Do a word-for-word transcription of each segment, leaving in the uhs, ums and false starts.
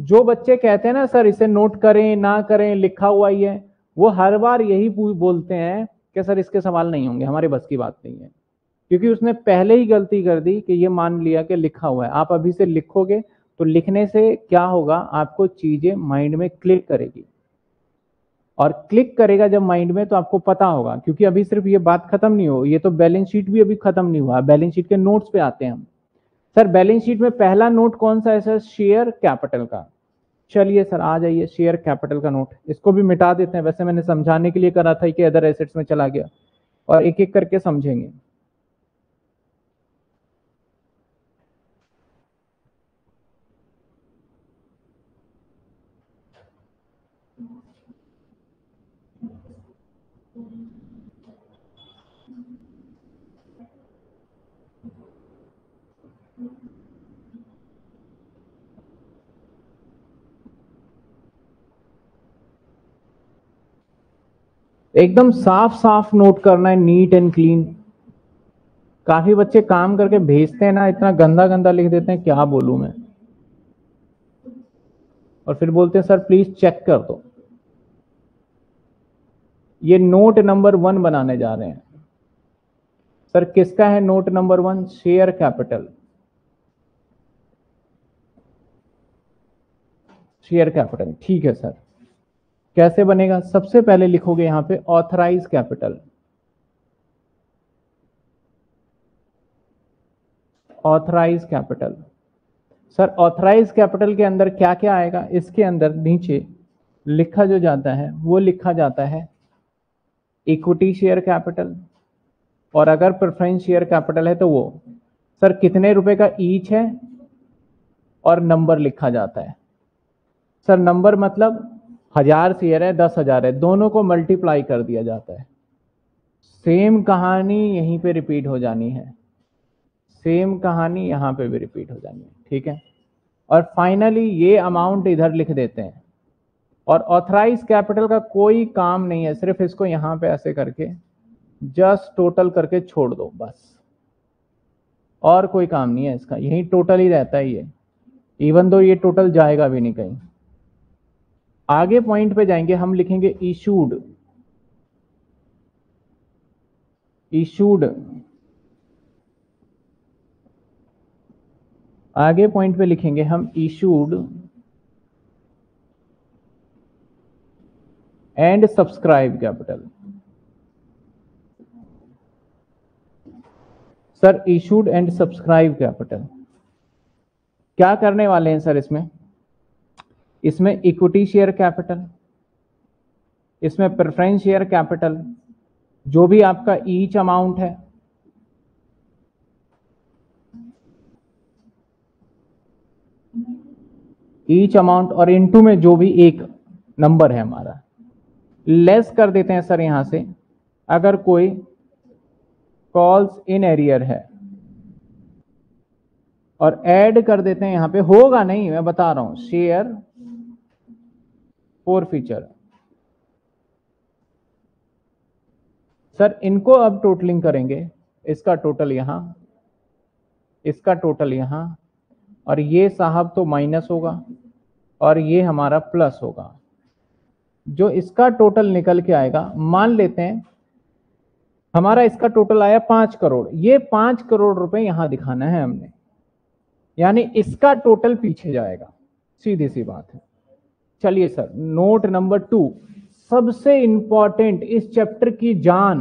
जो बच्चे कहते हैं ना सर इसे नोट करें ना करें, लिखा हुआ ही है, वो हर बार यही बोलते हैं कि सर इसके सवाल नहीं होंगे, हमारे बस की बात नहीं है, क्योंकि उसने पहले ही गलती कर दी कि ये मान लिया कि लिखा हुआ है। आप अभी से लिखोगे तो लिखने से क्या होगा, आपको चीजें माइंड में क्लिक करेगी, और क्लिक करेगा जब माइंड में तो आपको पता होगा, क्योंकि अभी सिर्फ ये बात खत्म नहीं हो, ये तो बैलेंस शीट भी अभी खत्म नहीं हुआ। बैलेंस शीट के नोट्स पे आते हैं हम। सर बैलेंस शीट में पहला नोट कौन सा है सर? शेयर कैपिटल का। चलिए सर आ जाइए, शेयर कैपिटल का नोट, इसको भी मिटा देते हैं। वैसे मैंने समझाने के लिए करा था कि अदर एसेट्स में चला गया, और एक एक करके समझेंगे। एकदम साफ साफ नोट करना है, नीट एंड क्लीन। काफी बच्चे काम करके भेजते हैं ना, इतना गंदा गंदा लिख देते हैं, क्या बोलूं मैं, और फिर बोलते हैं सर प्लीज चेक कर दो। ये नोट नंबर वन बनाने जा रहे हैं। सर किसका है note number one? Share capital. Share capital, ठीक है सर। कैसे बनेगा? सबसे पहले लिखोगे यहां पे authorise capital. Authorise capital, sir authorise capital के अंदर क्या क्या आएगा? इसके अंदर नीचे लिखा जो जाता है वो लिखा जाता है इक्विटी शेयर कैपिटल, और अगर प्रेफरेंस शेयर कैपिटल है तो वो सर कितने रुपए का ईच है, और नंबर लिखा जाता है। सर नंबर मतलब हजार शेयर है, दस हजार है, दोनों को मल्टीप्लाई कर दिया जाता है। सेम कहानी यहीं पे रिपीट हो जानी है, सेम कहानी यहाँ पे भी रिपीट हो जानी है, ठीक है। और फाइनली ये अमाउंट इधर लिख देते हैं, और ऑथराइज कैपिटल का कोई काम नहीं है, सिर्फ इसको यहाँ पे ऐसे करके जस्ट टोटल करके छोड़ दो बस, और कोई काम नहीं है इसका, यही टोटल ही रहता है ये। इवन दो ये टोटल जाएगा भी नहीं कहीं। आगे पॉइंट पे जाएंगे, हम लिखेंगे इशूड। इशूड आगे पॉइंट पे लिखेंगे हम issued and subscribe capital. Sir issued and subscribe capital क्या करने वाले हैं सर? इसमें इसमें इक्विटी शेयर कैपिटल, इसमें प्रेफरेंस शेयर कैपिटल, जो भी आपका ईच अमाउंट है, ईच अमाउंट, और इनटू में जो भी एक नंबर है हमारा, लेस कर देते हैं सर यहां से अगर कोई कॉल्स इन एरियर है, और ऐड कर देते हैं यहां पे, होगा नहीं मैं बता रहा हूं, शेयर फोर फीचर। सर इनको अब टोटलिंग करेंगे, इसका टोटल यहां, इसका टोटल यहां, और ये साहब तो माइनस होगा और ये हमारा प्लस होगा। जो इसका टोटल निकल के आएगा, मान लेते हैं हमारा इसका टोटल आया पांच करोड़, ये पांच करोड़ रुपए यहां दिखाना है हमने, यानी इसका टोटल पीछे जाएगा, सीधी सी बात है। चलिए सर नोट नंबर टू, सबसे इंपॉर्टेंट, इस चैप्टर की जान,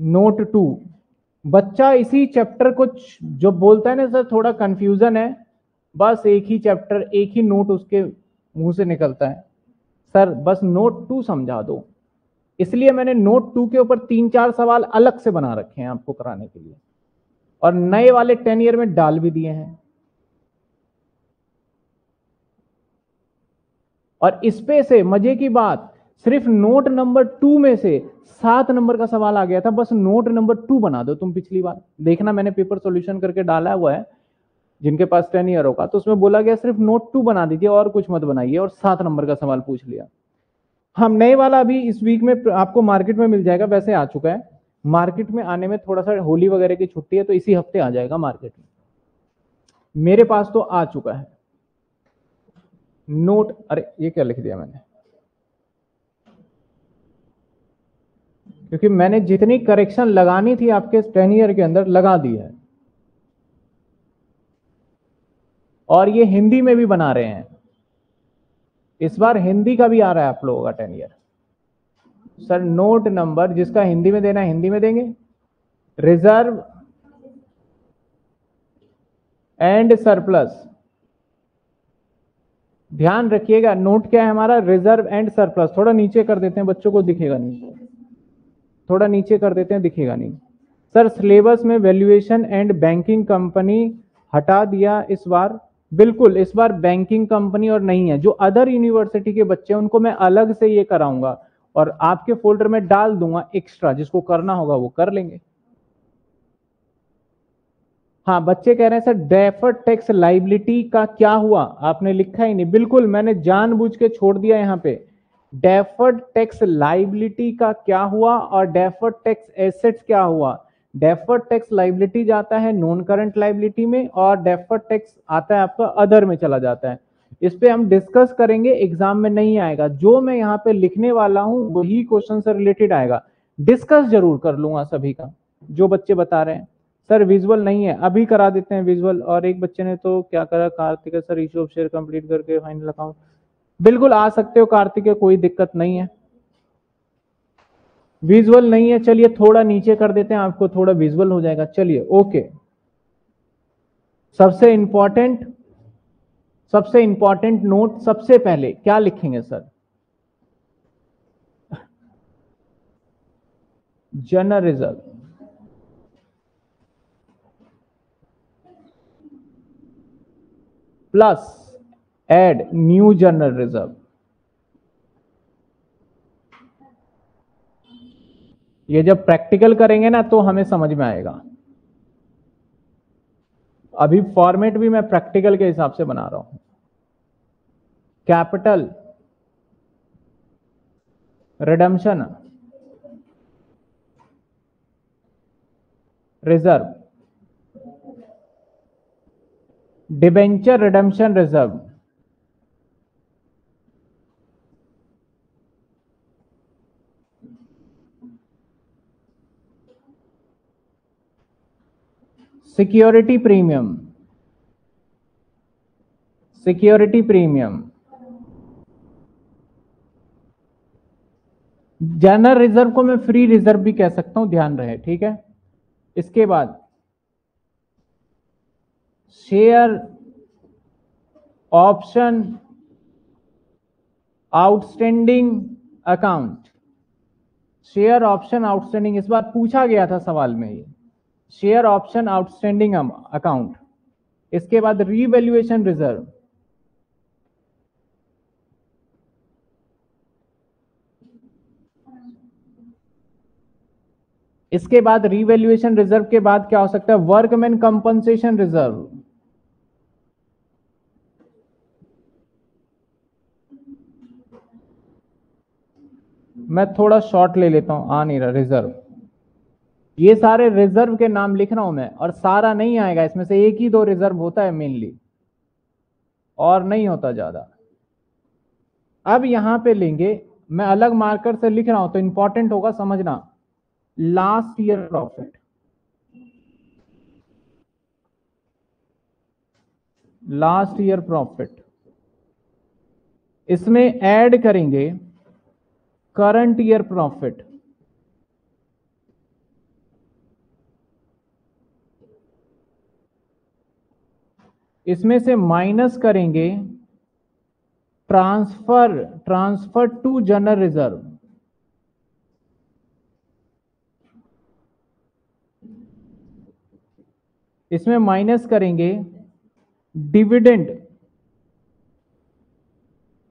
नोट टू। बच्चा इसी चैप्टर को जो बोलता है ना सर थोड़ा कंफ्यूजन है, बस एक ही चैप्टर एक ही नोट उसके मुंह से निकलता है, सर बस नोट टू समझा दो। इसलिए मैंने नोट टू के ऊपर तीन चार सवाल अलग से बना रखे हैं आपको कराने के लिए, और नए वाले टेन ईयर में डाल भी दिए हैं, और इसपे से मजे की बात सिर्फ नोट नंबर टू में से सात नंबर का सवाल आ गया था, बस नोट नंबर टू बना दो तुम। पिछली बार देखना मैंने पेपर सॉल्यूशन करके डाला हुआ है, जिनके पास टेन ईयर होगा, तो उसमें बोला गया सिर्फ नोट टू बना दीजिए और कुछ मत बनाइए, और सात नंबर का सवाल पूछ लिया। हम नए वाला अभी इस वीक में आपको मार्केट में मिल जाएगा, वैसे आ चुका है, मार्केट में आने में थोड़ा सा होली वगैरह की छुट्टी है तो इसी हफ्ते आ जाएगा मार्केट में, मेरे पास तो आ चुका है। नोट, अरे ये क्या लिख दिया मैंने, क्योंकि मैंने जितनी करेक्शन लगानी थी आपके टेन ईयर के अंदर लगा दी है, और ये हिंदी में भी बना रहे हैं। इस बार हिंदी का भी आ रहा है आप लोगों का ten year. Sir note number जिसका हिंदी में देना है हिंदी में देंगे। रिजर्व एंड सरप्लस, ध्यान रखिएगा नोट क्या है हमारा, रिजर्व एंड सरप्लस। थोड़ा नीचे कर देते हैं, बच्चों को दिखेगा नहीं, थोड़ा नीचे कर देते हैं, दिखेगा नहीं। सर सिलेबस में वैल्यूएशन एंड बैंकिंग कंपनी हटा दिया इस बार। बिल्कुल, इस बार बैंकिंग कंपनी और नहीं है। जो अदर यूनिवर्सिटी के बच्चे हैं उनको मैं अलग से ये कराऊंगा और आपके फोल्डर में डाल दूंगा एक्स्ट्रा, जिसको करना होगा वो कर लेंगे। हाँ, बच्चे कह रहे हैं सर डेफर्ड टैक्स लायबिलिटी का क्या हुआ, आपने लिखा ही नहीं। बिल्कुल, मैंने जानबूझ के छोड़ दिया यहाँ पे। डेफर्ड टैक्स लायबिलिटी का क्या हुआ और डेफर्ड टैक्स एसेट्स क्या हुआ। डेफर्ड टैक्स लायबिलिटी जाता है नॉन करंट लायबिलिटी में और डेफर्ड टैक्स आता है आपका अदर में चला जाता है। इस पे हम डिस्कस करेंगे, एग्जाम में नहीं आएगा। जो मैं यहाँ पे लिखने वाला हूँ वही क्वेश्चन से रिलेटेड आएगा। डिस्कस जरूर कर लूंगा सभी का, जो बच्चे बता रहे हैं। सर विजुअल नहीं है, अभी करा देते हैं विजुअल। और एक बच्चे ने तो क्या करा, Kartik sir issue of share complete करके फाइनल अकाउंट। बिल्कुल आ सकते हो कार्तिक, कोई दिक्कत नहीं है। विजुअल नहीं है, चलिए थोड़ा नीचे कर देते हैं, आपको थोड़ा विजुअल हो जाएगा। चलिए ओके, सबसे इंपॉर्टेंट सबसे इंपॉर्टेंट नोट सबसे पहले क्या लिखेंगे sir, general reserve. Plus add new general reserve, ये जब प्रैक्टिकल करेंगे ना तो हमें समझ में आएगा। अभी फॉर्मेट भी मैं प्रैक्टिकल के हिसाब से बना रहा हूं। Capital redemption reserve, debenture redemption reserve, security premium security premium general reserve को मैं फ्री रिजर्व भी कह सकता हूं, ध्यान रहे, ठीक है। इसके बाद share option outstanding account. Share option outstanding इस बार पूछा गया था सवाल में, ये शेयर ऑप्शन आउटस्टैंडिंग अकाउंट। इसके बाद रीवैल्यूएशन रिजर्व, इसके बाद रीवैल्यूएशन रिजर्व के बाद क्या हो सकता है, वर्कमैन कंपनसेशन रिजर्व। मैं थोड़ा शॉर्ट ले लेता हूं, आ नहीं रहा रिजर्व। ये सारे रिजर्व के नाम लिख रहा हूं मैं, और सारा नहीं आएगा, इसमें से एक ही दो रिजर्व होता है मेनली और नहीं होता ज्यादा। अब यहां पे लेंगे, मैं अलग मार्कर से लिख रहा हूं तो इंपॉर्टेंट होगा समझना, last year profit. Last year profit, इसमें ऐड करेंगे करंट ईयर प्रॉफिट। इसमें से माइनस करेंगे transfer transfer to general reserve. इसमें माइनस करेंगे डिविडेंड।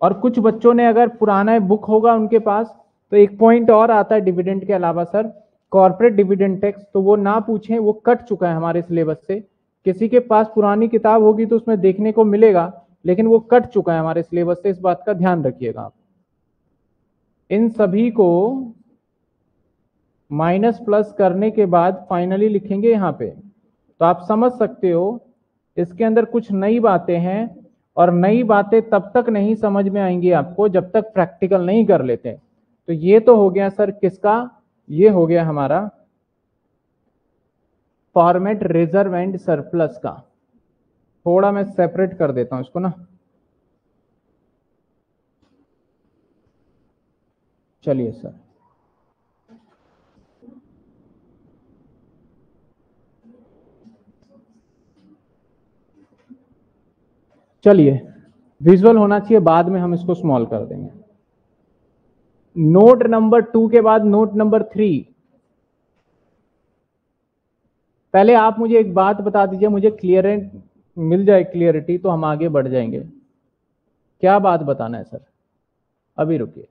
और कुछ बच्चों ने, अगर पुराना बुक होगा उनके पास, तो एक पॉइंट और आता है डिविडेंड के अलावा, सर कॉर्पोरेट डिविडेंड टैक्स। तो वो ना पूछें, वो कट चुका है हमारे सिलेबस से। किसी के पास पुरानी किताब होगी तो उसमें देखने को मिलेगा, लेकिन वो कट चुका है हमारे सिलेबस से, इस बात का ध्यान रखिएगा आप। इन सभी को माइनस प्लस करने के बाद फाइनली लिखेंगे यहाँ पे, तो आप समझ सकते हो इसके अंदर कुछ नई बातें हैं। और नई बातें तब तक नहीं समझ में आएंगी आपको जब तक प्रैक्टिकल नहीं कर लेते। तो ये तो हो गया सर किसका, ये हो गया हमारा फॉर्मेट रिजर्व एंड सरप्लस का। थोड़ा मैं सेपरेट कर देता हूं इसको ना, चलिए सर। चलिए विजुअल होना चाहिए, बाद में हम इसको स्मॉल कर देंगे। नोट नंबर टू के बाद नोट नंबर थ्री। पहले आप मुझे एक बात बता दीजिए, मुझे क्लियर मिल जाए क्लियरिटी तो हम आगे बढ़ जाएंगे। क्या बात बताना है सर? अभी रुकिए,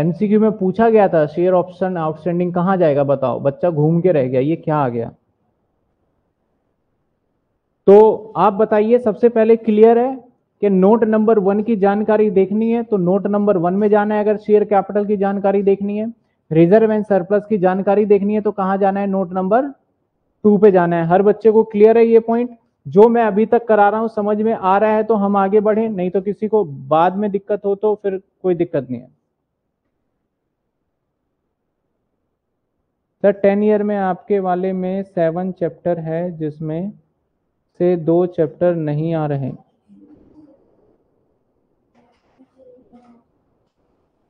एमसीक्यू में पूछा गया था शेयर ऑप्शन आउटस्टैंडिंग कहाँ जाएगा, बताओ। बच्चा घूम के रह गया, ये क्या आ गया? तो आप बताइए सबसे पहले क्लियर है कि नोट नंबर वन की जानकारी देखनी है तो नोट नंबर वन में जाना है। अगर शेयर कैपिटल की जानकारी देखनी है, रिजर्व एंड सरप्लस की जानकारी देखनी है तो कहाँ जाना है? नोट नंबर टू पे जाना है। हर बच्चे को क्लियर है ये पॉइंट? जो मैं अभी तक करा रहा हूँ समझ में आ रहा है तो हम आगे बढ़े, नहीं तो किसी को बाद में दिक्कत हो तो फिर कोई दिक्कत नहीं है सर। टेन ईयर में आपके वाले में सेवन चैप्टर है जिसमें से दो चैप्टर नहीं आ रहे।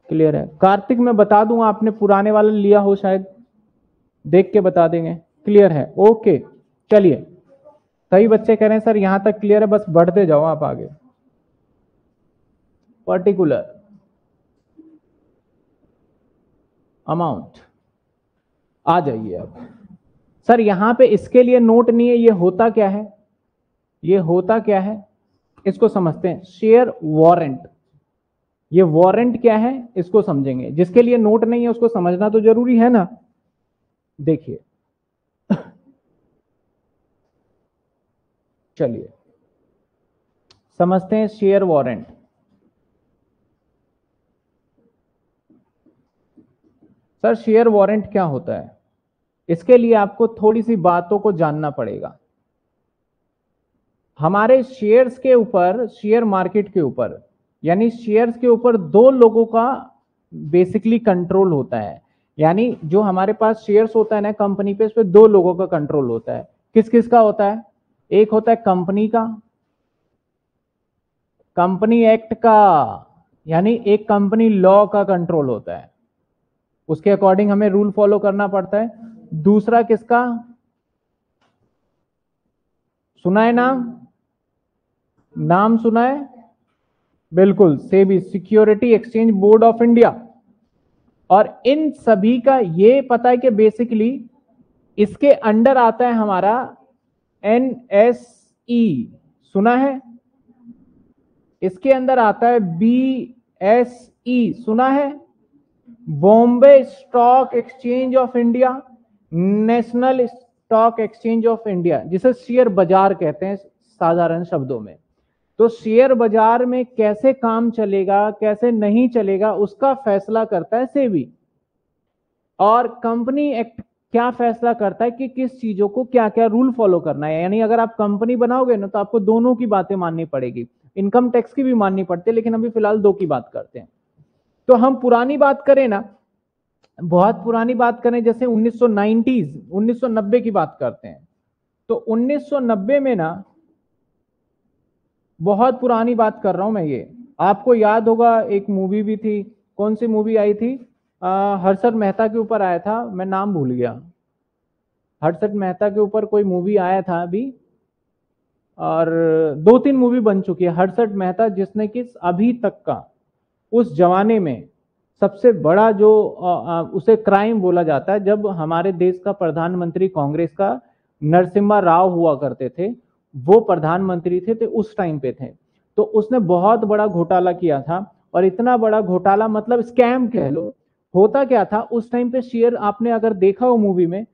क्लियर है कार्तिक? मैं बता दूं, आपने पुराने वाला लिया हो शायद, देख के बता देंगे। क्लियर है, ओके। चलिए कई बच्चे कह रहे हैं सर यहां तक क्लियर है, बस बढ़ते जाओ आप आगे। पर्टिकुलर अमाउंट आ जाइए आप। सर यहां पे इसके लिए नोट नहीं है, ये होता क्या है? ये होता क्या है इसको समझते हैं। शेयर वारंट, ये वारंट क्या है इसको समझेंगे। जिसके लिए नोट नहीं है उसको समझना तो जरूरी है ना। देखिए चलिए समझते हैं share warrant. Sir share warrant क्या होता है? इसके लिए आपको थोड़ी सी बातों को जानना पड़ेगा। हमारे शेयर्स के ऊपर, शेयर मार्केट के ऊपर, यानी शेयर्स के ऊपर दो लोगों का बेसिकली कंट्रोल होता है। यानी जो हमारे पास शेयर्स होता है ना कंपनी पे, उस पे दो लोगों का कंट्रोल होता है। किस किस का होता है? एक होता है कंपनी का, कंपनी एक्ट का, यानी एक कंपनी लॉ का कंट्रोल होता है, उसके अकॉर्डिंग हमें रूल फॉलो करना पड़ता है। दूसरा किसका? सुना है नाम? नाम सुना है? बिल्कुल SEBI, security exchange board of India. और इन सभी का ये पता है कि बेसिकली इसके अंडर आता है हमारा एन एस ई। सुना है? इसके अंदर आता है बी एस ई। सुना है? Bombay stock exchange of India, national stock exchange of India, जिसे शेयर बाजार कहते हैं साधारण शब्दों में। तो शेयर बाजार में कैसे काम चलेगा कैसे नहीं चलेगा उसका फैसला करता है सेबी। और कंपनी एक्ट क्या फैसला करता है कि किस चीजों को क्या क्या रूल फॉलो करना है। यानी अगर आप कंपनी बनाओगे ना तो आपको दोनों की बातें माननी पड़ेगी, इनकम टैक्स की भी माननी पड़ती है, लेकिन अभी फिलहाल दो की बात करते हैं। तो हम पुरानी बात करें ना, बहुत पुरानी बात करें, जैसे उन्नीस सौ नब्बे उन्नीस सौ नब्बे की बात करते हैं। तो उन्नीस सौ नब्बे में ना, बहुत पुरानी बात कर रहा हूं मैं, ये आपको याद होगा एक मूवी भी थी, कौन सी मूवी आई थी? आ, हर्षद मेहता के ऊपर आया था, मैं नाम भूल गया। हर्षद मेहता के ऊपर कोई मूवी आया था अभी, और दो तीन मूवी बन चुकी है। हर्षद मेहता जिसने कि अभी तक का उस जमाने में सबसे बड़ा जो आ, उसे क्राइम बोला जाता है, जब हमारे देश का प्रधानमंत्री कांग्रेस का नरसिम्हा राव हुआ करते थे, वो प्रधानमंत्री थे तो उस टाइम पे थे। तो उसने बहुत बड़ा घोटाला किया था, और इतना बड़ा घोटाला मतलब स्कैम कह लो। होता क्या था उस टाइम पे शेयर, आपने अगर देखा हो मूवी में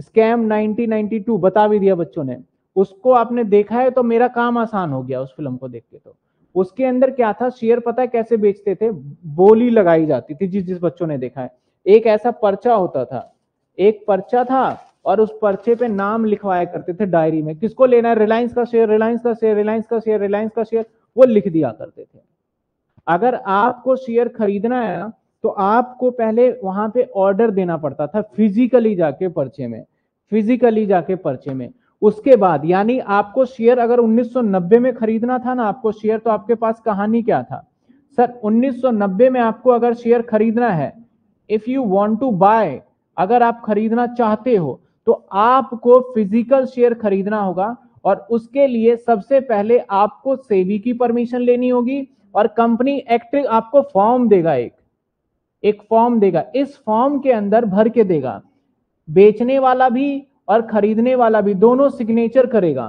स्कैम नाइनटीन नाइंटी टू, बता भी दिया बच्चों ने, उसको आपने देखा है तो मेरा काम आसान हो गया उस फिल्म को देख के। तो उसके अंदर क्या था, शेयर पता है कैसे बेचते थे? बोली लगाई जाती थी, जिस जिस बच्चों ने देखा है। एक ऐसा पर्चा होता था एक पर्चा था और उस पर्चे पे नाम लिखवाया करते थे डायरी में, किसको लेना है, रिलायंस का शेयर, रिलायंस का शेयर, रिलायंस का शेयर, रिलायंस का शेयर, वो लिख दिया करते थे। अगर आपको शेयर खरीदना है तो आपको पहले वहां पे ऑर्डर देना पड़ता था, फिजिकली जाके पर्चे में, फिजिकली जाके पर्चे में। उसके बाद यानी आपको शेयर अगर उन्नीस सौ नब्बे में खरीदना था ना आपको शेयर, तो आपके पास कहानी क्या था सर, उन्नीस सौ नब्बे में आपको अगर शेयर खरीदना है, if you want to buy, अगर आप खरीदना चाहते हो तो आपको फिजिकल शेयर खरीदना होगा और उसके लिए सबसे पहले आपको सेबी की परमिशन लेनी होगी और कंपनी एक्ट आपको फॉर्म देगा, एक एक फॉर्म देगा, इस फॉर्म के अंदर भर के देगा, बेचने वाला भी और खरीदने वाला भी दोनों सिग्नेचर करेगा,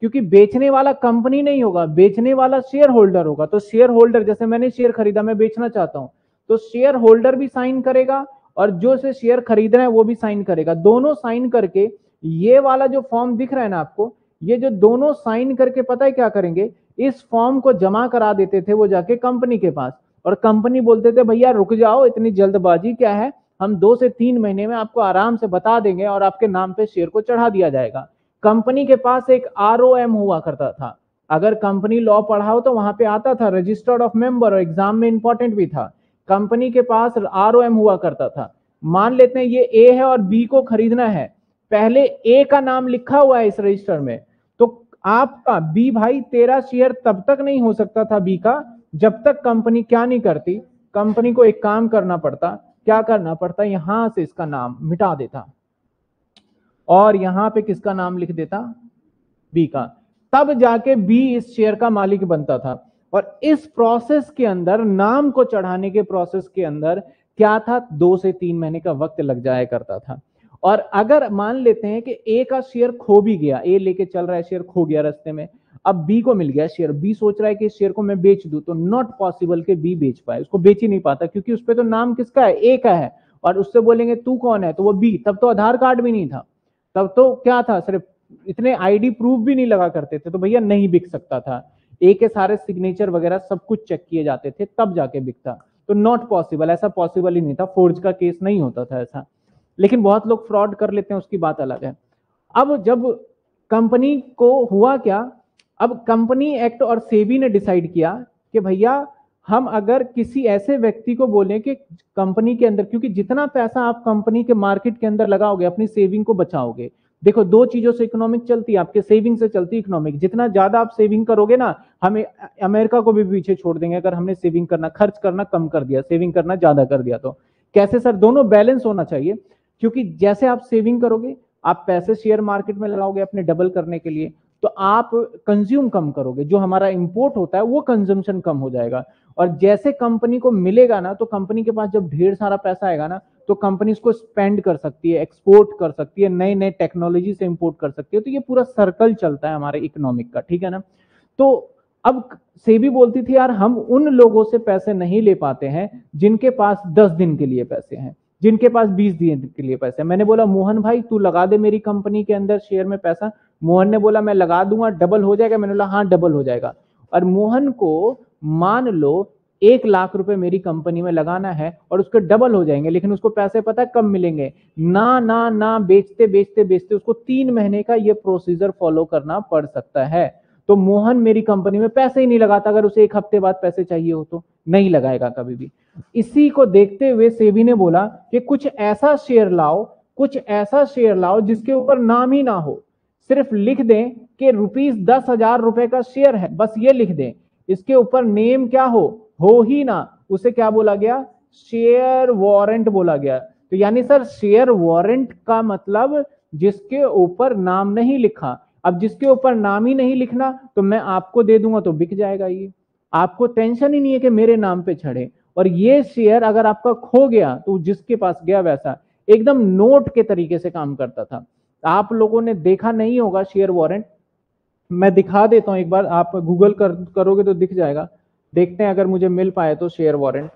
क्योंकि बेचने वाला कंपनी नहीं होगा, बेचने वाला शेयर होल्डर होगा। तो शेयर होल्डर, जैसे मैंने शेयर खरीदा, मैं बेचना चाहता हूं, तो शेयर होल्डर भी साइन करेगा और जो से शेयर खरीदना है वो भी साइन करेगा, दोनों साइन करके, ये वाला जो फॉर्म दिख रहा है ना आपको, ये जो दोनों साइन करके पता है क्या करेंगे, इस फॉर्म को जमा करा देते थे वो जाके कंपनी के पास, और कंपनी बोलते थे भैया रुक जाओ, इतनी जल्दबाजी क्या है, हम दो से तीन महीने में आपको आराम से बता देंगे और आपके नाम पे शेयर को चढ़ा दिया जाएगा। कंपनी के पास एक आर ओ एम हुआ करता था, अगर कंपनी लॉ पढ़ा हो तो वहां पे आता था, रजिस्टर्ड ऑफ मेंबर, और एग्जाम में इंपॉर्टेंट भी था। कंपनी के पास आर ओ एम हुआ करता था, मान लेते हैं ये ए है और बी को खरीदना है, पहले ए का नाम लिखा हुआ है इस रजिस्टर में, तो आपका बी भाई तेरा शेयर तब तक नहीं हो सकता था बी का, जब तक कंपनी क्या नहीं करती, कंपनी को एक काम करना पड़ता, क्या करना पड़ता, यहां से इसका नाम मिटा देता और यहां पे किसका नाम लिख देता, बी का, तब जाके बी इस शेयर का मालिक बनता था। और इस प्रोसेस के अंदर, नाम को चढ़ाने के प्रोसेस के अंदर क्या था, दो से तीन महीने का वक्त लग जाया करता था। और अगर मान लेते हैं कि ए का शेयर खो भी गया, ए लेके चल रहा है शेयर, खो गया रास्ते में, अब बी को मिल गया शेयर, बी सोच रहा है कि शेयर को मैं बेच दूं, तो नॉट पॉसिबल के बी बेच पाए, उसको बेच ही नहीं पाता, क्योंकि उस पे तो नाम किसका है, ए का है, और उससे बोलेंगे तू कौन है, तो वो बी, तब तो आधार कार्ड भी नहीं था, तब तो क्या था, सिर्फ इतने आईडी प्रूफ भी नहीं लगा करते थे, तो भैया नहीं बिक सकता था, ए के सारे सिग्नेचर वगैरह सब कुछ चेक किए जाते थे तब जाके बिकता, तो नॉट पॉसिबल, ऐसा पॉसिबल ही नहीं था, फोर्ज का केस नहीं होता था ऐसा, लेकिन बहुत लोग फ्रॉड कर लेते हैं, उसकी बात अलग है। अब जब कंपनी को हुआ क्या, अब कंपनी एक्ट और सेबी ने डिसाइड किया कि भैया हम अगर किसी ऐसे व्यक्ति को बोलें कि कंपनी के अंदर, क्योंकि जितना पैसा आप कंपनी के मार्केट के अंदर लगाओगे, अपनी सेविंग को बचाओगे, देखो दो चीजों से इकोनॉमिक चलती है, आपके सेविंग से चलती है इकोनॉमिक, जितना ज्यादा आप सेविंग करोगे ना, हमें अमेरिका को भी पीछे छोड़ देंगे अगर हमने सेविंग करना, खर्च करना कम कर दिया, सेविंग करना ज्यादा कर दिया, तो कैसे सर, दोनों बैलेंस होना चाहिए, क्योंकि जैसे आप सेविंग करोगे, आप पैसे शेयर मार्केट में लगाओगे अपने डबल करने के लिए, तो आप कंज्यूम कम करोगे, जो हमारा इंपोर्ट होता है वो कंजम्पशन कम हो जाएगा, और जैसे कंपनी को मिलेगा ना, तो कंपनी के पास जब ढेर सारा पैसा आएगा ना, तो कंपनी इसको स्पेंड कर सकती है, एक्सपोर्ट कर सकती है, नए नए टेक्नोलॉजी से इंपोर्ट कर सकती है, तो ये पूरा सर्कल चलता है हमारे इकोनॉमिक का, ठीक है ना। तो अब सेबी बोलती थी यार हम उन लोगों से पैसे नहीं ले पाते हैं जिनके पास दस दिन के लिए पैसे हैं, जिनके पास बीस दिन के लिए पैसे। मैंने बोला मोहन भाई तू लगा दे मेरी कंपनी के अंदर शेयर में पैसा, मोहन ने बोला मैं लगा दूंगा, डबल हो जाएगा, मैंने बोला हाँ डबल हो जाएगा, और मोहन को मान लो एक लाख रुपए मेरी कंपनी में लगाना है और उसके डबल हो जाएंगे, लेकिन उसको पैसे पता कब मिलेंगे, ना ना ना बेचते बेचते बेचते उसको तीन महीने का ये प्रोसीजर फॉलो करना पड़ सकता है। तो मोहन मेरी कंपनी में पैसे ही नहीं लगाता, अगर उसे एक हफ्ते बाद पैसे चाहिए हो तो नहीं लगाएगा कभी भी। इसी को देखते हुए सेबी ने बोला कि कुछ ऐसा शेयर लाओ, कुछ ऐसा शेयर लाओ जिसके ऊपर नाम ही ना हो, सिर्फ लिख दें कि रुपीज दस हजार रुपए का शेयर है, बस ये लिख दें, इसके ऊपर नेम क्या हो, हो ही ना, उसे क्या बोला गया, शेयर वारंट बोला गया। तो यानी सर शेयर वारंट का मतलब जिसके ऊपर नाम नहीं लिखा, अब जिसके ऊपर नाम ही नहीं लिखना तो मैं आपको दे दूंगा तो बिक जाएगा, ये आपको टेंशन ही नहीं है कि मेरे नाम पे चढ़े, और ये शेयर अगर आपका खो गया तो जिसके पास गया वैसा, एकदम नोट के तरीके से काम करता था। आप लोगों ने देखा नहीं होगा शेयर वारंट, मैं दिखा देता हूं एक बार, आप गूगल कर, करोगे तो दिख जाएगा, देखते हैं अगर मुझे मिल पाए तो शेयर वारंट,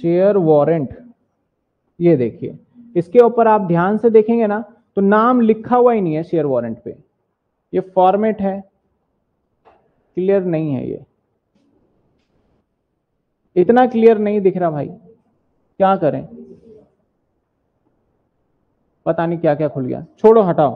शेयर वारंट, ये देखिए, इसके ऊपर आप ध्यान से देखेंगे ना तो नाम लिखा हुआ ही नहीं है शेयर वारंट पे, ये फॉर्मेट है, क्लियर नहीं है, ये इतना क्लियर नहीं दिख रहा भाई, क्या करें, पता नहीं क्या क्या खुल गया, छोड़ो हटाओ,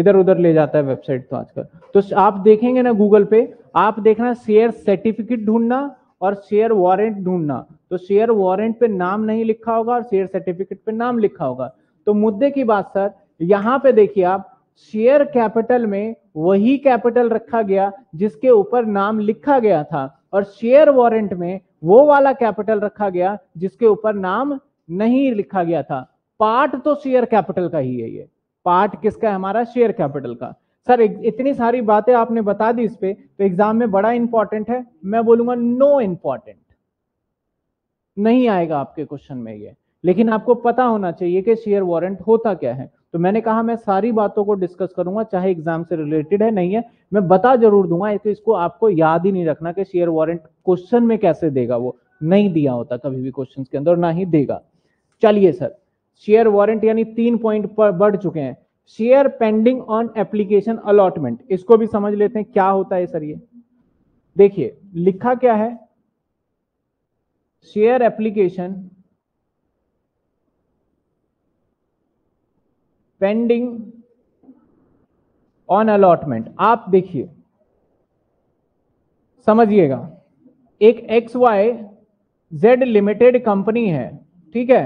इधर उधर ले जाता है वेबसाइट तो आजकल। तो आप देखेंगे ना गूगल पे, आप देखना शेयर सर्टिफिकेट ढूंढना और शेयर वारंट ढूंढना, तो शेयर वारंट पे नाम नहीं लिखा होगा और शेयर सर्टिफिकेट पे नाम लिखा होगा। तो मुद्दे की बात सर, यहाँ पे देखिए आप शेयर कैपिटल में वही कैपिटल रखा गया जिसके ऊपर नाम लिखा गया था, और शेयर वारंट में वो वाला कैपिटल रखा गया जिसके ऊपर नाम नहीं लिखा गया था। पार्ट तो शेयर कैपिटल का ही है, ये पार्ट किसका है हमारा, शेयर कैपिटल का। सर इतनी सारी बातें आपने बता दी, इस पे तो एग्जाम में बड़ा इंपॉर्टेंट है, मैं बोलूंगा नो इंपॉर्टेंट, नहीं आएगा आपके क्वेश्चन में ये, लेकिन आपको पता होना चाहिए कि शेयर वारंट होता क्या है। तो मैंने कहा मैं सारी बातों को डिस्कस करूंगा, चाहे एग्जाम से रिलेटेड है नहीं है, मैं बता जरूर दूंगा, तो इसको आपको याद ही नहीं रखना कि शेयर वारंट क्वेश्चन में कैसे देगा, वो नहीं दिया होता कभी भी क्वेश्चन के अंदर, ना ही देगा। चलिए सर, शेयर वारंट यानी तीन पॉइंट पर बढ़ चुके हैं। Share pending on application allotment, इसको भी समझ लेते हैं क्या होता है सर। ये देखिए लिखा क्या है, share application pending on allotment. आप देखिए समझिएगा, एक X Y Z limited company है, ठीक है,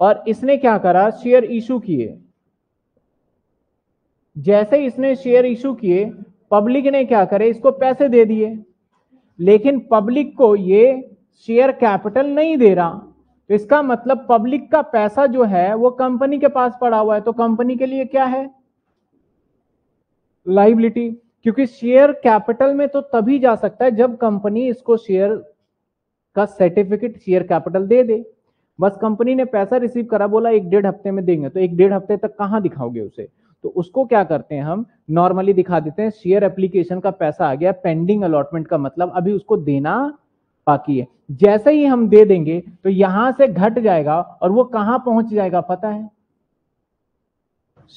और इसने क्या करा, शेयर इशू किए। जैसे इसने शेयर इशू किए, पब्लिक ने क्या करे, इसको पैसे दे दिए, लेकिन पब्लिक को ये शेयर कैपिटल नहीं दे रहा, तो इसका मतलब पब्लिक का पैसा जो है वो कंपनी के पास पड़ा हुआ है, तो कंपनी के लिए क्या है, लायबिलिटी, क्योंकि शेयर कैपिटल में तो तभी जा सकता है जब कंपनी इसको शेयर का सर्टिफिकेट, शेयर कैपिटल दे दे। बस कंपनी ने पैसा रिसीव करा, बोला एक डेढ़ हफ्ते में देंगे, तो एक डेढ़ हफ्ते तक कहां दिखाओगे उसे, तो उसको क्या करते हैं हम नॉर्मली दिखा देते हैं शेयर एप्लीकेशन का पैसा आ गया, पेंडिंग अलॉटमेंट का मतलब अभी उसको देना बाकी है। जैसे ही हम दे देंगे तो यहां से घट जाएगा और वो कहां पहुंच जाएगा पता है,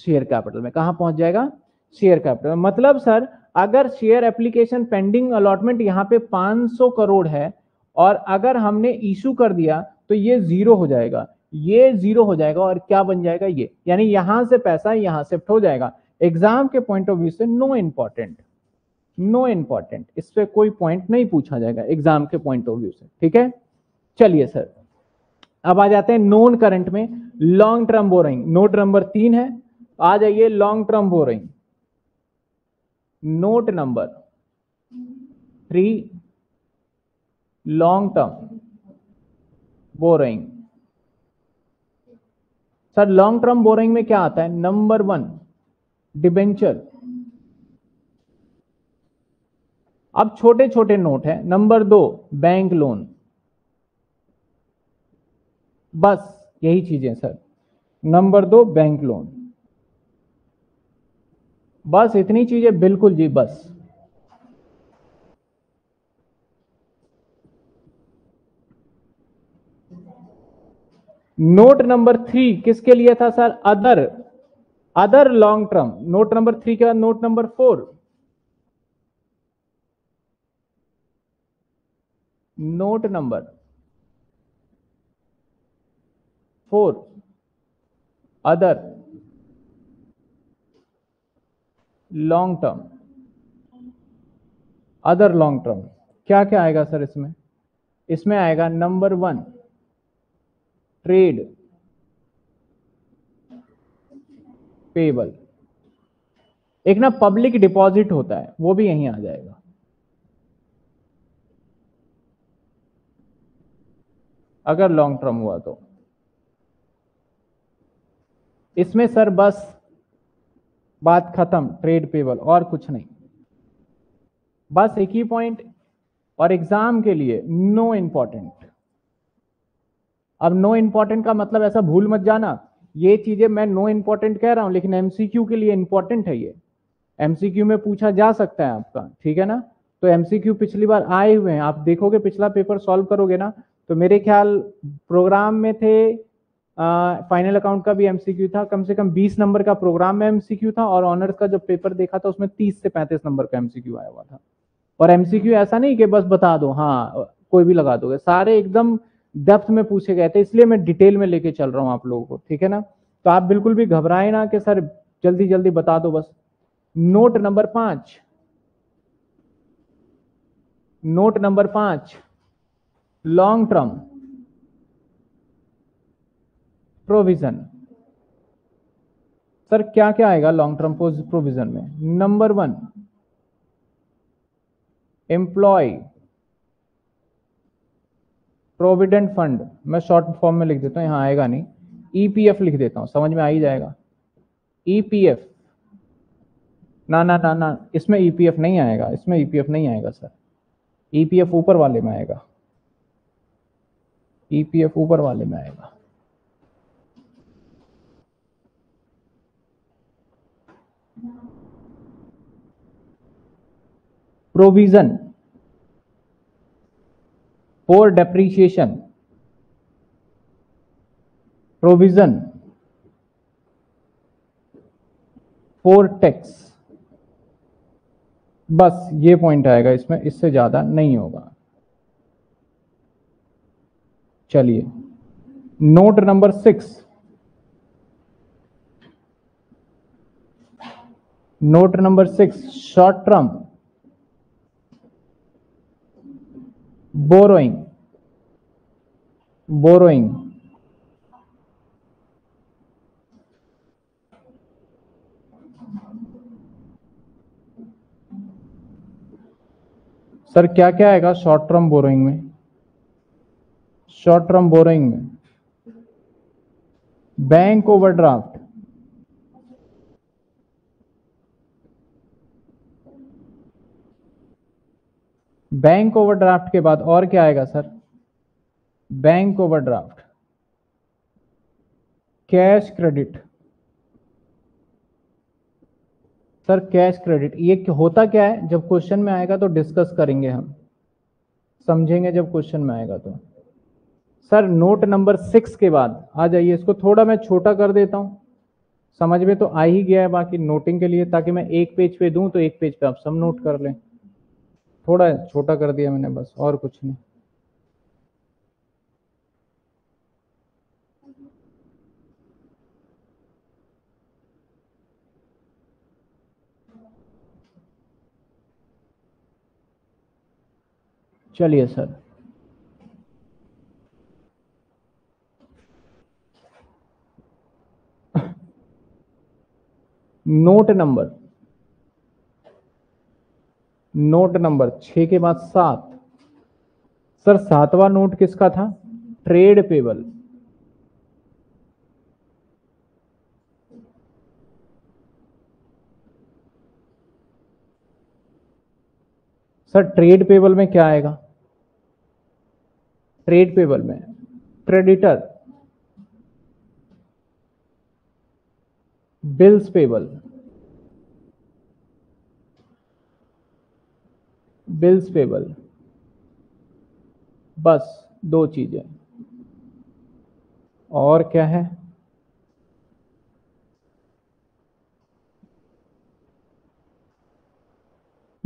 शेयर कैपिटल में, कहां पहुंच जाएगा, शेयर कैपिटल। मतलब सर अगर शेयर एप्लीकेशन पेंडिंग अलॉटमेंट यहां पे पाँच सौ करोड़ है और अगर हमने इशू कर दिया तो ये जीरो हो जाएगा, ये जीरो हो जाएगा और क्या बन जाएगा ये, यानी यहां से पैसा यहां शिफ्ट हो जाएगा। एग्जाम के पॉइंट ऑफ व्यू से नो इंपॉर्टेंट, नो इंपॉर्टेंट, इस पे कोई पॉइंट नहीं पूछा जाएगा एग्जाम के पॉइंट ऑफ व्यू से, ठीक है। चलिए सर अब आ जाते हैं नॉन करंट में, long term borrowing, note number तीन है, आ जाइए long term borrowing, note number three, long term borrowing. Sir long term borrowing में क्या आता है, नंबर वन डिबेंचर, अब छोटे छोटे नोट है, नंबर दो बैंक लोन, बस यही चीजें सर, नंबर दो बैंक लोन, बस इतनी चीजें, बिल्कुल जी बस। नोट नंबर थ्री किसके लिए था sir, other, other long term, note number three के बाद note number four, note number four other long term, other long term क्या क्या आएगा सर इसमें, इसमें आएगा नंबर वन ट्रेड पेबल, एक ना पब्लिक डिपॉजिट होता है वो भी यहीं आ जाएगा, अगर लॉन्ग टर्म हुआ तो इसमें सर बस बात खत्म, ट्रेड पेबल और कुछ नहीं, बस एक ही पॉइंट, और एग्जाम के लिए नो इंपॉर्टेंट। अब नो इंपॉर्टेंट का मतलब ऐसा भूल मत जाना, ये चीजें मैं नो इंपॉर्टेंट कह रहा हूं लेकिन एमसीक्यू के लिए इंपॉर्टेंट है, ये एमसीक्यू में पूछा जा सकता है आपका, ठीक है ना। तो एमसीक्यू पिछली बार आए हुए हैं, आप देखोगे पिछला पेपर सॉल्व करोगे ना, तो मेरे ख्याल प्रोग्राम में थे, फाइनल अकाउंट का भी एमसीक्यू था, कम से कम बीस नंबर का प्रोग्राम में एमसीक्यू था, और ऑनर्स का जब पेपर देखा था उसमें तीस से पैंतीस नंबर का एमसीक्यू आया हुआ था। और एमसीक्यू ऐसा नहीं कि बस बता दो, हाँ कोई भी लगा दोगे, सारे एकदम डेप्थ में पूछे गए थे, इसलिए मैं डिटेल में लेके चल रहा हूँ आप लोगों को, ठीक है ना। तो आप बिल्कुल भी घबराए ना कि सर जल्दी जल्दी बता दो बस। नोट नंबर पांच, नोट नंबर पांच, लॉन्ग टर्म प्रोविजन। सर क्या क्या आएगा लॉन्ग टर्म प्रोविजन में? Number one, employ provident fund, मैं शॉर्ट फॉर्म में लिख देता हूं, यहां आएगा नहीं, ईपीएफ लिख देता हूं, समझ में आ ही जाएगा। ईपीएफ ना ना ना ना, इसमें ईपीएफ नहीं आएगा, इसमें ईपीएफ नहीं आएगा सर, ईपीएफ ऊपर वाले में आएगा, ईपीएफ ऊपर वाले में आएगा। Provision for depreciation, provision for tax, बस ये पॉइंट आएगा इसमें, इससे ज्यादा नहीं होगा। चलिए note number six, note number six, short term borrowing, borrowing sir क्या क्या आएगा शॉर्ट टर्म बोरोइंग में? शॉर्ट टर्म बोरोइंग में बैंक ओवरड्राफ्ट, बैंक ओवरड्राफ्ट के बाद और क्या आएगा sir? Bank overdraft, cash credit. Sir cash credit ये होता क्या है? जब क्वेश्चन में आएगा तो डिस्कस करेंगे, हम समझेंगे जब क्वेश्चन में आएगा तो। सर नोट नंबर सिक्स के बाद आ जाइए, इसको थोड़ा मैं छोटा कर देता हूँ, समझ में तो आ ही गया है, बाकी नोटिंग के लिए ताकि मैं एक पेज पे दूं तो एक पेज पे आप सब नोट कर लें, थोड़ा छोटा कर दिया मैंने बस, और कुछ नहीं। चलिए sir, note number, note number छह के बाद सात। सर सातवां नोट किसका था? Trade payable, sir trade payable में क्या आएगा? ट्रेड पेबल में creditor, bills payable, bills payable, बस दो चीजें। और क्या है?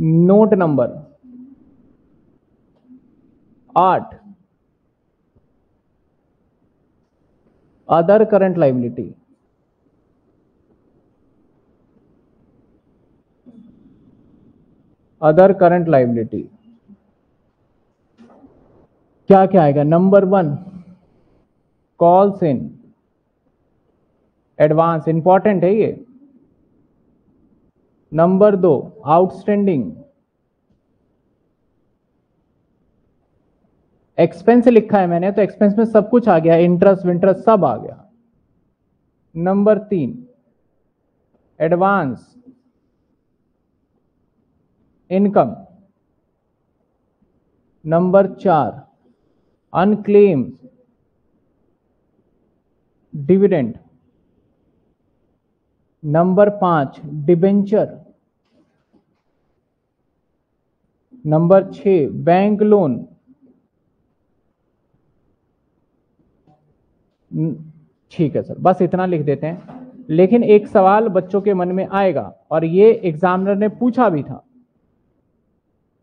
नोट नंबर आठ, other current liability. Other current liability क्या क्या आएगा? Number one, calls in advance, important है ये। नंबर दो, आउटस्टैंडिंग एक्सपेंस लिखा है मैंने तो एक्सपेंस में सब कुछ आ गया, इंटरेस्ट विंटरेस्ट सब आ गया। नंबर तीन, एडवांस इनकम। नंबर चार, अनक्लेम डिविडेंड। नंबर पांच, डिबेंचर। नंबर छह, बैंक लोन। ठीक है सर, बस इतना लिख देते हैं। लेकिन एक सवाल बच्चों के मन में आएगा और ये एग्जामिनर ने पूछा भी था,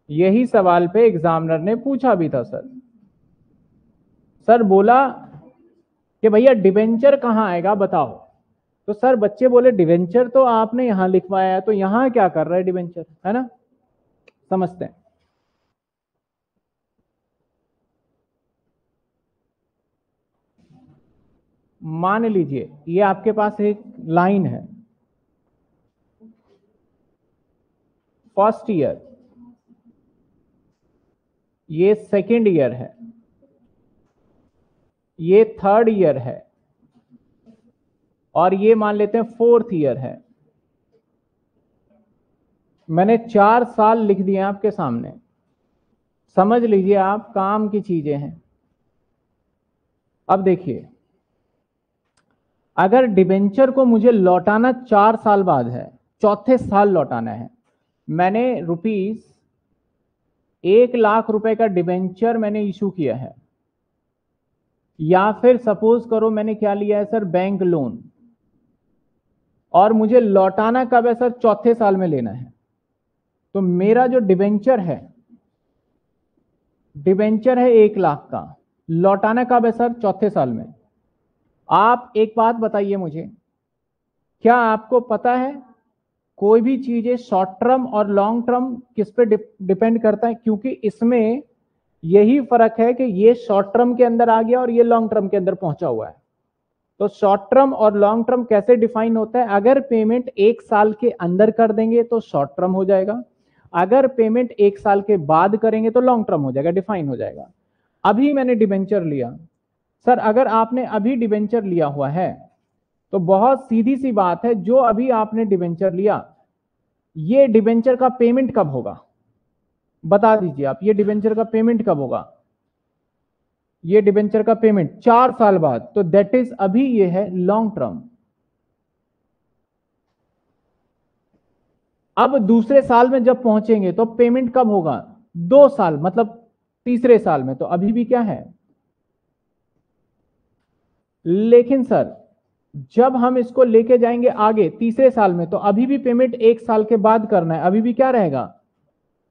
यही सवाल पे एग्जामिनर ने पूछा भी था सर, सर बोला कि भैया डिवेंचर कहाँ आएगा बताओ। तो सर बच्चे बोले डिवेंचर तो आपने यहाँ लिखवाया है, तो यहाँ क्या कर रहा है डिवेंचर, है ना। समझते हैं। मान लीजिए ये आपके पास एक लाइन है, फर्स्ट ईयर, ये सेकेंड ईयर है, ये थर्ड ईयर है, और ये मान लेते हैं फोर्थ ईयर है। मैंने चार साल लिख दिए आपके सामने, समझ लीजिए आप काम की चीजें हैं। अब देखिए, अगर डिबेंचर को मुझे लौटाना चार साल बाद है, चौथे साल लौटाना है, मैंने रुपीस एक लाख रुपए का डिबेंचर मैंने इशू किया है, या फिर सपोज करो मैंने क्या लिया है सर बैंक लोन, और मुझे लौटाना कब है सर चौथे साल में लेना है। तो मेरा जो डिबेंचर है, डिबेंचर है एक लाख का, लौटाना कब है सर चौथे साल में। आप एक बात बताइए मुझे, क्या आपको पता है कोई भी चीजें शॉर्ट टर्म और लॉन्ग टर्म किस पे डिपेंड करता है? क्योंकि इसमें यही फर्क है कि ये शॉर्ट टर्म के अंदर आ गया और ये लॉन्ग टर्म के अंदर पहुंचा हुआ है। तो शॉर्ट टर्म और लॉन्ग टर्म कैसे डिफाइन होता है? अगर पेमेंट एक साल के अंदर कर देंगे तो शॉर्ट टर्म हो जाएगा, अगर पेमेंट एक साल के बाद करेंगे तो लॉन्ग टर्म हो जाएगा, डिफाइन हो जाएगा। अभी मैंने डिबेंचर लिया सर, अगर आपने अभी डिबेंचर लिया हुआ है तो बहुत सीधी सी बात है, जो अभी आपने डिबेंचर लिया, ये डिबेंचर का पेमेंट कब होगा बता दीजिए आप। ये डिबेंचर का पेमेंट कब होगा? ये डिबेंचर का पेमेंट चार साल बाद, तो दैट इज अभी ये है लॉन्ग टर्म। अब दूसरे साल में जब पहुंचेंगे तो पेमेंट कब होगा? दो साल, मतलब तीसरे साल में। तो अभी भी क्या है, लेकिन सर जब हम इसको लेके जाएंगे आगे तीसरे साल में, तो अभी भी पेमेंट एक साल के बाद करना है, अभी भी क्या रहेगा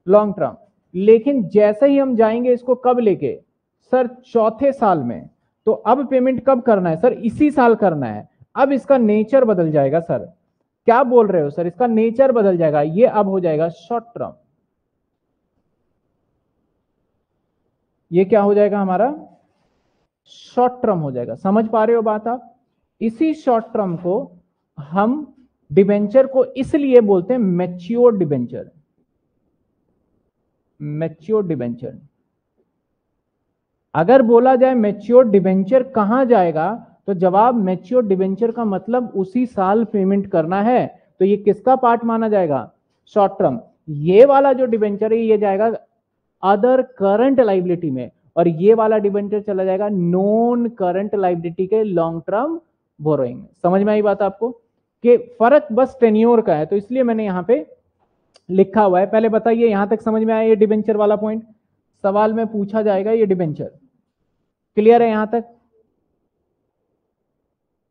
लॉन्ग टर्म। लेकिन जैसे ही हम जाएंगे इसको कब लेके सर चौथे साल में, तो अब पेमेंट कब करना है सर? इसी साल करना है। अब इसका नेचर बदल जाएगा सर। क्या बोल रहे हो सर? इसका नेचर बदल जाएगा, ये अब हो जाएगा शॉर्ट टर्म, ये क्या हो जाएगा हमारा शॉर्ट टर्म हो जाएगा। समझ पा रहे हो बात आप? इसी शॉर्ट टर्म को हम डिबेंचर को इसलिए बोलते हैं मैच्योर डिबेंचर, मैच्योर डिबेंचर। अगर बोला जाए मैच्योर डिबेंचर कहां जाएगा, तो जवाब मैच्योर डिबेंचर का मतलब उसी साल पेमेंट करना है, तो ये किसका पार्ट माना जाएगा? Short term. ये वाला जो डिबेंचर है ये जाएगा अदर करंट लाइबिलिटी में, और ये वाला डिबेंचर चला जाएगा नॉन करंट लाइबिलिटी के लॉन्ग टर्म बोरोइंग में। समझ में आई बात आपको कि फर्क बस टेन्योर का है, तो इसलिए मैंने यहां पे लिखा हुआ है। पहले बताइए यहां तक समझ में आया ये डिबेंचर वाला पॉइंट? सवाल में पूछा जाएगा ये डिबेंचर। क्लियर है यहां तक?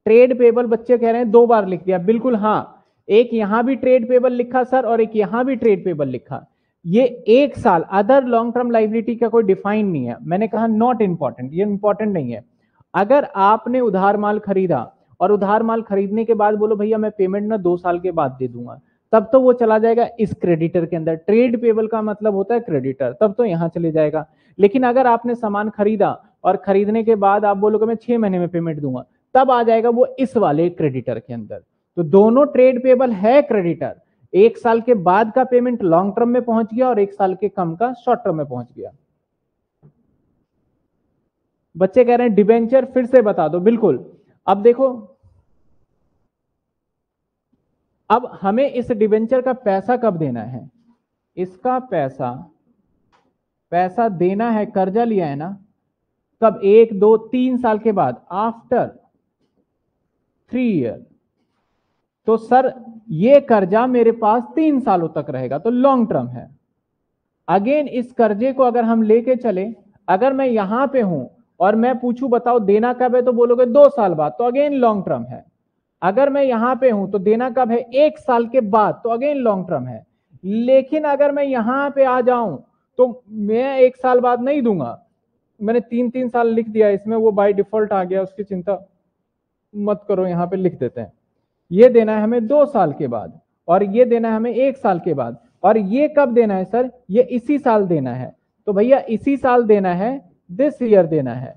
ट्रेड पेबल बच्चे कह रहे हैं दो बार लिख दिया, बिल्कुल हाँ। एक यहां भी ट्रेड पेबल लिखा सर, और एक यहां भी ट्रेड पेबल लिखा। ये एक साल अदर लॉन्ग टर्म लाइबिलिटी का कोई डिफाइन नहीं है। मैंने कहा नॉट इंपॉर्टेंट, ये इंपॉर्टेंट नहीं है। अगर आपने उधार माल खरीदा और उधार माल खरीदने के बाद बोलो भैया मैं पेमेंट ना दो साल के बाद दे दूंगा, तब तो वो चला जाएगा इस क्रेडिटर के अंदर। ट्रेड पेबल का मतलब होता है क्रेडिटर, तब तो यहां चले जाएगा। लेकिन अगर आपने सामान खरीदा और खरीदने के बाद आप बोलोगे मैं छह महीने में पेमेंट दूंगा, तब आ जाएगा वो इस वाले क्रेडिटर के अंदर। तो दोनों ट्रेड पेबल है क्रेडिटर। एक साल के बाद का पेमेंट लॉन्ग टर्म में पहुंच गया और एक साल के कम का शॉर्ट टर्म में पहुंच गया। बच्चे कह रहे हैं डिबेंचर फिर से बता दो। बिल्कुल, अब देखो, अब हमें इस डिबेंचर का पैसा कब देना है? इसका पैसा पैसा देना है, कर्जा लिया है ना, कब? एक दो तीन साल के बाद, आफ्टर थ्री ईयर। तो सर ये कर्जा मेरे पास तीन सालों तक रहेगा, तो लॉन्ग टर्म है। अगेन इस कर्जे को अगर हम लेके चले, अगर मैं यहां पे हूं और मैं पूछूं बताओ देना कब है, तो बोलोगे दो साल बाद, तो अगेन लॉन्ग टर्म है। अगर मैं यहां पे हूं तो देना कब है? एक साल के बाद, तो अगेन लॉन्ग टर्म है। लेकिन अगर मैं यहां पे आ जाऊं तो मैं एक साल बाद नहीं दूंगा, मैंने तीन तीन साल लिख दिया इसमें, वो बाय डिफॉल्ट आ गया, उसकी चिंता मत करो, यहाँ पे लिख देते हैं। ये देना है हमें दो साल के बाद और ये देना है हमें एक साल के बाद, और ये कब देना है सर? ये इसी साल देना है। तो भैया इसी साल देना है, दिस ईयर देना है।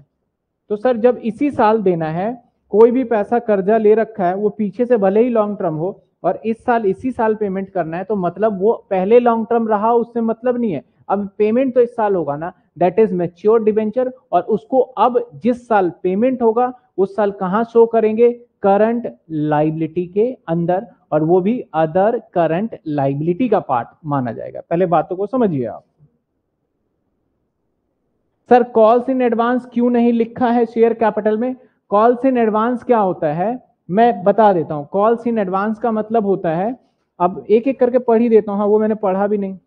तो सर जब इसी साल देना है, कोई भी पैसा कर्जा ले रखा है वो पीछे से भले ही लॉन्ग टर्म हो और इस साल इसी साल पेमेंट करना है, तो मतलब वो पहले लॉन्ग टर्म रहा उससे मतलब नहीं है। अब पेमेंट तो इस साल होगा ना, दैट इज मैच्योर डिबेंचर, और उसको अब जिस साल पेमेंट होगा उस साल कहाँ शो करेंगे? करंट लाइबिलिटी के अंदर, और वो भी अदर करंट लाइबिलिटी का पार्ट माना जाएगा। पहले बातों को समझिए आप। सर कॉल्स इन एडवांस क्यों नहीं लिखा है शेयर कैपिटल में? कॉल्स इन एडवांस क्या होता है मैं बता देता हूं। कॉल्स इन एडवांस का मतलब होता है, अब एक एक करके पढ़ ही देता हूं, हाँ वो मैंने पढ़ा भी नहीं।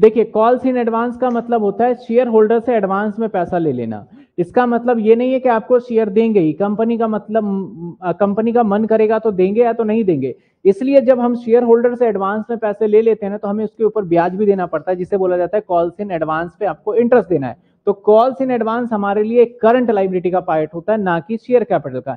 देखिए कॉल्स इन एडवांस का मतलब होता है शेयर होल्डर से एडवांस में पैसा ले लेना। इसका मतलब ये नहीं है कि आपको शेयर देंगे ही, कंपनी का मतलब कंपनी का मन करेगा तो देंगे या तो नहीं देंगे। इसलिए जब हम शेयर होल्डर से एडवांस में पैसे ले लेते हैं ना, तो हमें उसके ऊपर ब्याज भी देना पड़ता है, जिसे बोला जाता है कॉल्स इन एडवांस पे आपको इंटरेस्ट देना है। तो कॉल्स इन एडवांस हमारे लिए करंट लाइबिलिटी का पार्ट होता है, ना कि शेयर कैपिटल का।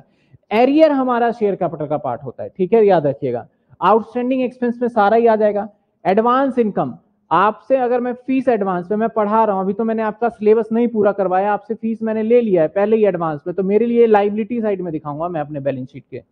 एरियर हमारा शेयर कैपिटल का पार्ट होता है, ठीक है, याद रखिएगा। आउटस्टैंडिंग एक्सपेंस में सारा ही आ जाएगा। एडवांस इनकम आपसे, अगर मैं फीस एडवांस में, मैं पढ़ा रहा हूं अभी, तो मैंने आपका सिलेबस नहीं पूरा करवाया, आपसे फीस मैंने ले लिया है पहले ही एडवांस में, तो मेरे लिए लाइबिलिटी साइड में दिखाऊंगा मैं अपने बैलेंस शीट के।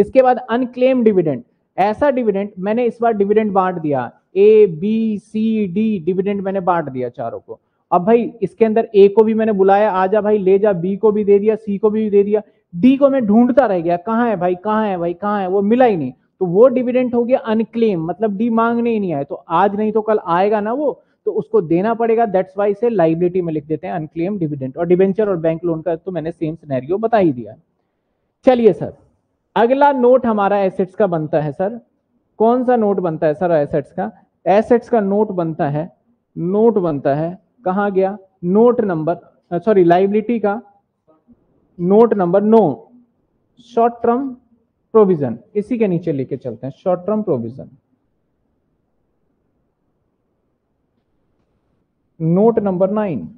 इसके बाद अनक्लेम डिविडेंड, ऐसा डिविडेंड, मैंने इस बार डिविडेंड बांट दिया, A B C D dividend मैंने बांट दिया चारों को। अब भाई इसके अंदर ए को भी मैंने बुलाया, आजा भाई ले जा, बी को भी दे दिया, सी को भी दे दिया, डी को मैं ढूंढता रह गया, कहाँ है भाई कहाँ है भाई कहाँ है, वो मिला ही नहीं, तो वो डिविडेंट हो गया अनक्लेम, मतलब डी मांगने ही नहीं आए, तो आज नहीं तो कल आएगा ना वो, तो उसको देना पड़ेगा। दैट्स वाई इसे लाइबिलिटी में लिख देते हैं, अनक्लेम डिविडेंट। और डिबेंचर और बैंक लोन का तो मैंने सेम सिनेरियो बता ही दिया। चलिए सर अगला नोट हमारा एसेट्स का बनता है। सर कौन सा नोट बनता है सर एसेट्स का? एसेट्स का नोट बनता है, नोट बनता है कहाँ गया नोट नंबर, सॉरी लाइबिलिटी का नोट नंबर नो, शॉर्ट टर्म प्रोविजन, इसी के नीचे लेके चलते हैं, short term provision, note number nine.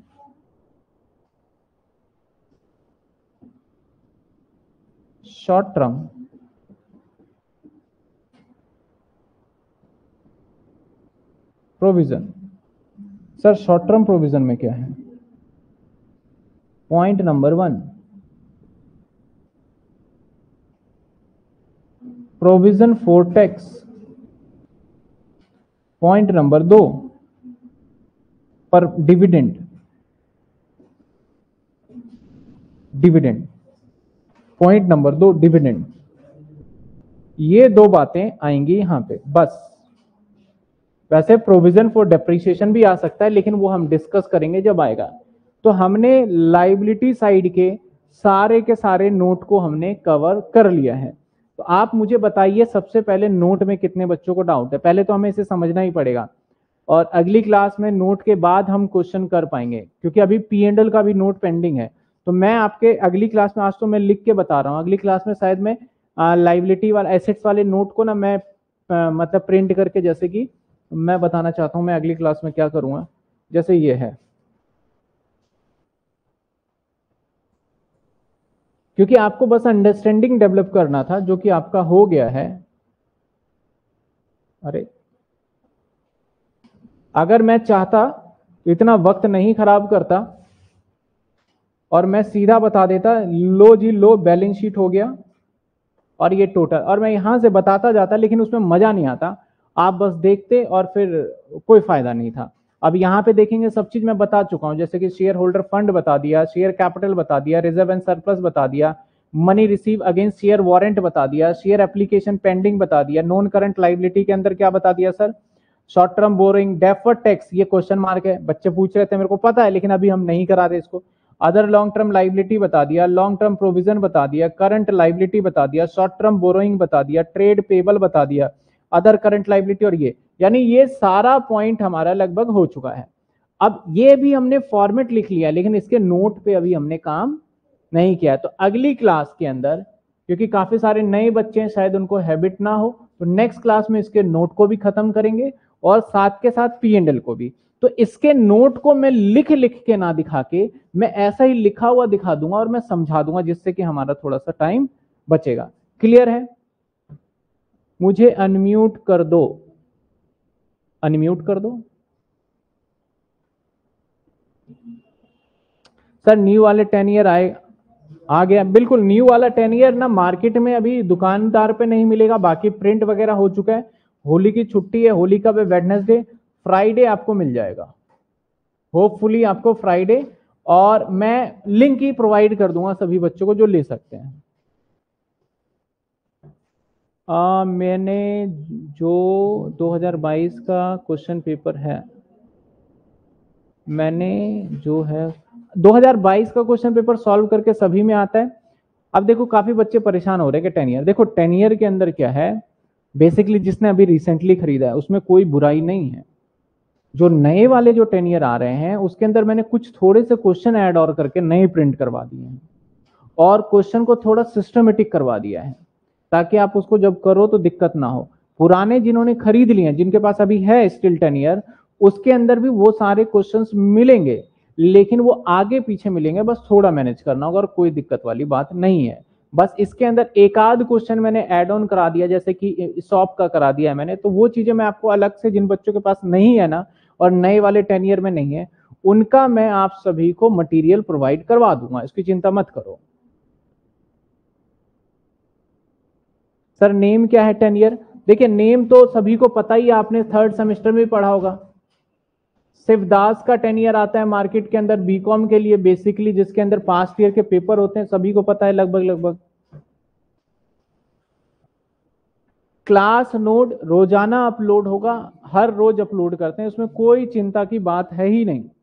Short term provision, sir short term provision में क्या है? Point number one, provision for tax, point number दो पर डिविडेंड, डिविडेंड पॉइंट नंबर दो डिविडेंड, ये दो बातें आएंगी यहां पे बस। वैसे प्रोविजन फॉर डेप्रिसिएशन भी आ सकता है, लेकिन वो हम डिस्कस करेंगे जब आएगा। तो हमने लाइबिलिटी साइड के सारे के सारे नोट को हमने कवर कर लिया है। तो आप मुझे बताइए सबसे पहले नोट में कितने बच्चों को डाउट है? पहले तो हमें इसे समझना ही पड़ेगा, और अगली क्लास में नोट के बाद हम क्वेश्चन कर पाएंगे, क्योंकि अभी पी एंड एल का भी नोट पेंडिंग है। तो मैं आपके अगली क्लास में, आज तो मैं लिख के बता रहा हूँ, अगली क्लास में शायद मैं लाइबिलिटी वाले एसेट्स वाले नोट को ना मैं आ, मतलब प्रिंट करके, जैसे कि मैं बताना चाहता हूं मैं अगली क्लास में क्या करूंगा, जैसे ये है, क्योंकि आपको बस अंडरस्टैंडिंग डेवलप करना था, जो कि आपका हो गया है। अरे अगर मैं चाहता इतना वक्त नहीं खराब करता और मैं सीधा बता देता, लो जी लो बैलेंस शीट हो गया और ये टोटल, और मैं यहां से बताता जाता, लेकिन उसमें मजा नहीं आता, आप बस देखते और फिर कोई फायदा नहीं था। अब यहाँ पे देखेंगे सब चीज मैं बता चुका हूँ, जैसे कि शेयर होल्डर फंड बता दिया, शेयर कैपिटल बता दिया, रिजर्व एंड सरप्लस बता दिया, money receive against share warrant बता दिया, शेयर एप्लीकेशन पेंडिंग बता दिया, नॉन करंट लाइबिलिटी के अंदर क्या बता दिया sir? Short term borrowing, deferred tax, ये क्वेश्चन मार्क है, बच्चे पूछ रहे थे मेरे को पता है, लेकिन अभी हम नहीं करा रहे इसको। अदर लॉन्ग टर्म लाइबिलिटी बता दिया, लॉन्ग टर्म प्रोविजन बता दिया, करंट लाइबिलिटी बता दिया, शॉर्ट टर्म बोरोइंग बता दिया, ट्रेड पेबल बता दिया, अदर करंट लाइबिलिटी, और ये यानी ये सारा पॉइंट हमारा लगभग हो चुका है। अब ये भी हमने फॉर्मेट लिख लिया, लेकिन इसके नोट पे अभी हमने काम नहीं किया। तो अगली क्लास के अंदर, क्योंकि काफी सारे नए बच्चे हैं, शायद उनको हैबिट ना हो, तो नेक्स्ट क्लास में इसके नोट को भी खत्म करेंगे और साथ के साथ पी एंड एल को भी। तो इसके नोट को मैं लिख लिख के ना दिखा के मैं ऐसा ही लिखा हुआ दिखा दूंगा और मैं समझा दूंगा, जिससे कि हमारा थोड़ा सा टाइम बचेगा। क्लियर है? मुझे अनम्यूट कर दो, अनम्यूट कर दो। सर न्यू वाले टेन ईयर आए आ गया, बिल्कुल न्यू वाला टेन ईयर ना मार्केट में अभी दुकानदार पे नहीं मिलेगा, बाकी प्रिंट वगैरह हो चुका है। होली की छुट्टी है, होली का वेडनेसडे फ्राइडे आपको मिल जाएगा, होपफुली आपको फ्राइडे, और मैं लिंक ही प्रोवाइड कर दूंगा सभी बच्चों को जो ले सकते हैं। आ, मैंने जो दो हज़ार बाईस का क्वेश्चन पेपर है, मैंने जो है दो हज़ार बाईस का क्वेश्चन पेपर सॉल्व करके सभी में आता है। अब देखो काफी बच्चे परेशान हो रहे हैं कि टेन ईयर, देखो टेन ईयर के अंदर क्या है, बेसिकली जिसने अभी रिसेंटली खरीदा है उसमें कोई बुराई नहीं है। जो नए वाले जो टेन ईयर आ रहे हैं उसके अंदर मैंने कुछ थोड़े से क्वेश्चन ऐड और करके नए प्रिंट करवा दिए हैं और क्वेश्चन को थोड़ा सिस्टमेटिक करवा दिया है, ताकि आप उसको जब करो तो दिक्कत ना हो। पुराने जिन्होंने खरीद लिए हैं, जिनके पास अभी है स्टिल टेन ईयर, उसके अंदर भी वो सारे क्वेश्चंस मिलेंगे, लेकिन वो आगे पीछे मिलेंगे, बस थोड़ा मैनेज करना होगा और कोई दिक्कत वाली बात नहीं है। बस इसके अंदर एक आध क्वेश्चन मैंने ऐड ऑन करा दिया, जैसे कि शॉप का करा दिया है मैंने, तो वो चीजें मैं आपको अलग से, जिन बच्चों के पास नहीं है ना और नए वाले टेन ईयर में नहीं है, उनका मैं आप सभी को मटीरियल प्रोवाइड करवा दूंगा, इसकी चिंता मत करो। सर नेम क्या है टेन ईयर? देखिए नेम तो सभी को पता ही है, आपने थर्ड सेमेस्टर में पढ़ा होगा। शिवदास का टेन ईयर आता है मार्केट के अंदर बीकॉम के लिए, बेसिकली जिसके अंदर पास्ट ईयर के पेपर होते हैं, सभी को पता है लगभग लगभग। क्लास नोट रोजाना अपलोड होगा, हर रोज अपलोड करते हैं, उसमें कोई चिंता की बात है ही नहीं।